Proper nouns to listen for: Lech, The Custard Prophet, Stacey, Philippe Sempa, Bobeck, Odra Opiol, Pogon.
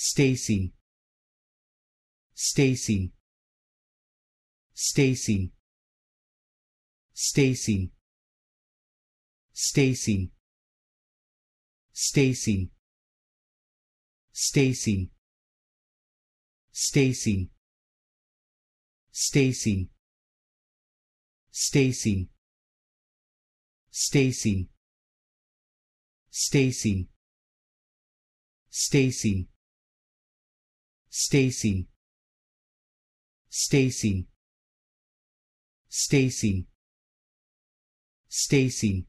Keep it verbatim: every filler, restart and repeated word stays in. Stacey, Stacey, Stacey, Stacey, Stacey, Stacey, Stacey, Stacey, Stacey, Stacey, Stacey, Stacey, Stacey, Stacey, Stacey, Stacey, Stacey,